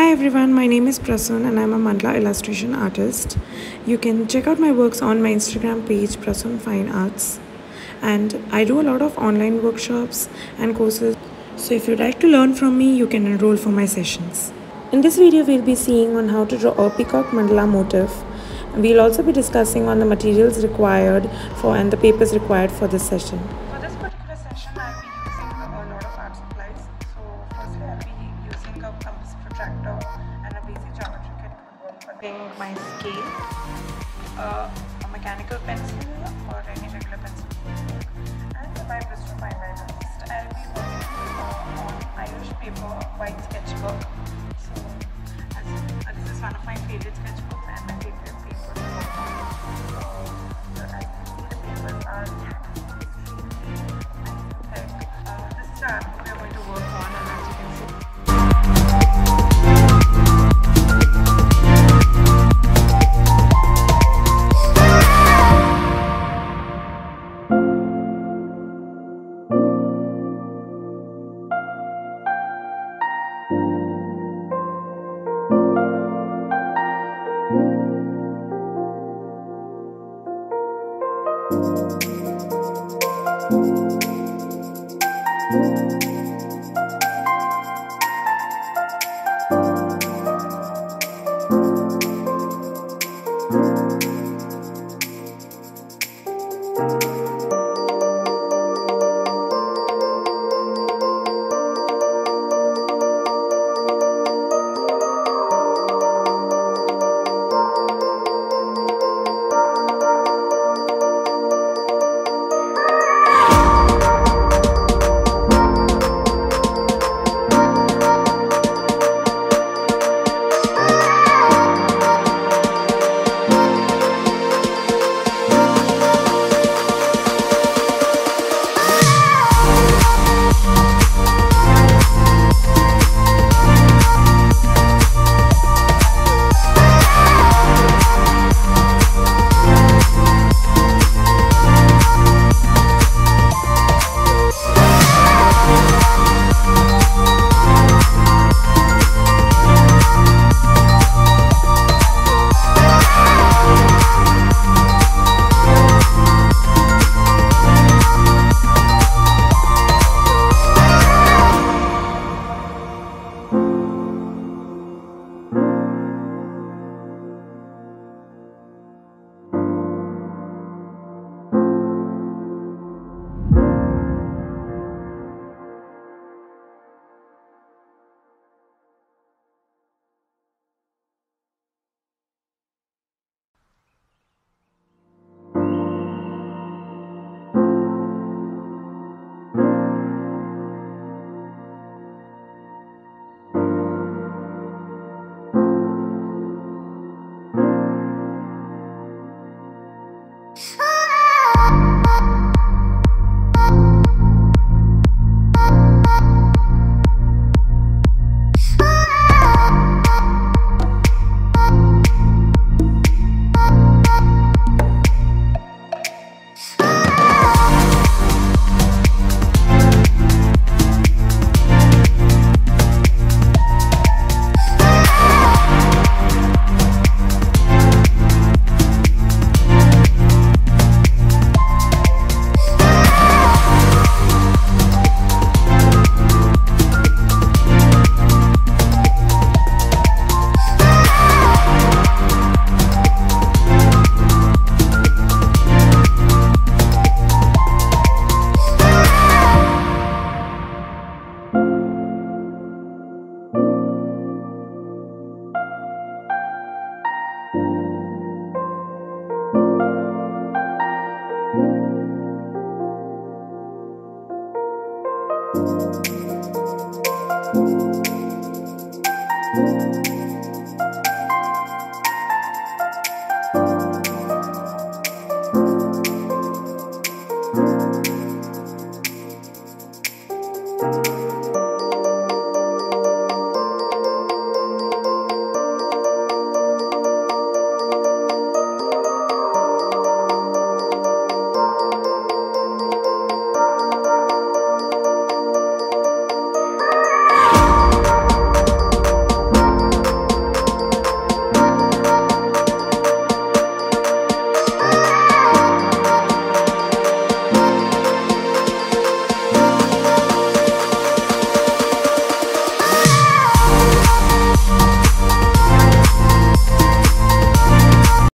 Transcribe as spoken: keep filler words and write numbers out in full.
Hi everyone, my name is Prasun and I'm a mandala illustration artist. You can check out my works on my Instagram page, Prasun Fine Arts. And I do a lot of online workshops and courses. So if you'd like to learn from me, you can enroll for my sessions. In this video, we'll be seeing on how to draw a peacock mandala motif. We'll also be discussing on the materials required for and the papers required for this session. For this particular session, I'll be using a lot of art supplies. So firstly, I'll be using a compass protractor and a basic geometry kit for doing my scale, uh, a mechanical pencil or any regular pencil, and my Prasun Fine Arts. I'll be working uh, on Ayush Paper white sketchbook. So as, uh, this is one of my favorite sketchbooks and my favorite. Thank you.